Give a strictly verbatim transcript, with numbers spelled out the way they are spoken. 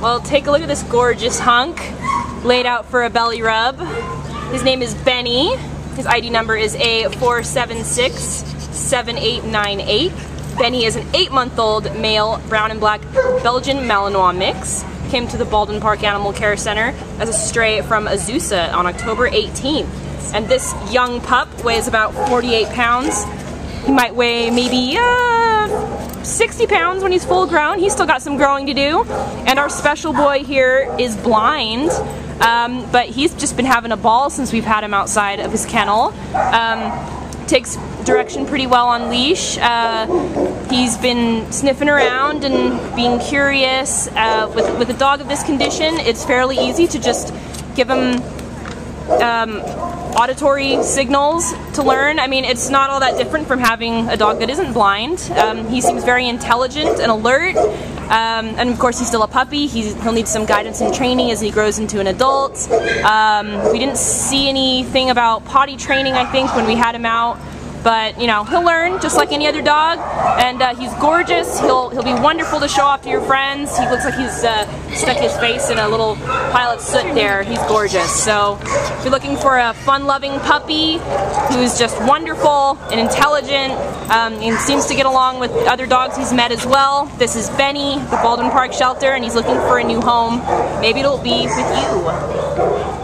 Well, take a look at this gorgeous hunk laid out for a belly rub. His name is Benny. His I D number is A four seven six seven eight nine eight. Benny is an eight-month-old male brown and black Belgian Malinois mix. Came to the Baldwin Park Animal Care Center as a stray from Azusa on October eighteenth. And this young pup weighs about forty-eight pounds. He might weigh maybe uh, sixty pounds when he's full grown. He's still got some growing to do. And our special boy here is blind, um, but he's just been having a ball since we've had him outside of his kennel. Um, takes direction pretty well on leash. Uh, he's been sniffing around and being curious. Uh, with, with a dog of this condition, it's fairly easy to just give him um, auditory signals to learn. I mean, it's not all that different from having a dog that isn't blind. Um, he seems very intelligent and alert, um, and of course he's still a puppy. He's, he'll need some guidance and training as he grows into an adult. Um, we didn't see anything about potty training, I think, when we had him out, but you know, he'll learn just like any other dog, and uh, he's gorgeous. He'll, he'll be wonderful to show off to your friends. He looks like he's uh, stuck his face in a little pile of soot there. He's gorgeous. So if you're looking for a fun-loving puppy who's just wonderful and intelligent, um, and seems to get along with other dogs he's met as well, this is Benny, the Baldwin Park Shelter, and he's looking for a new home. Maybe it'll be with you.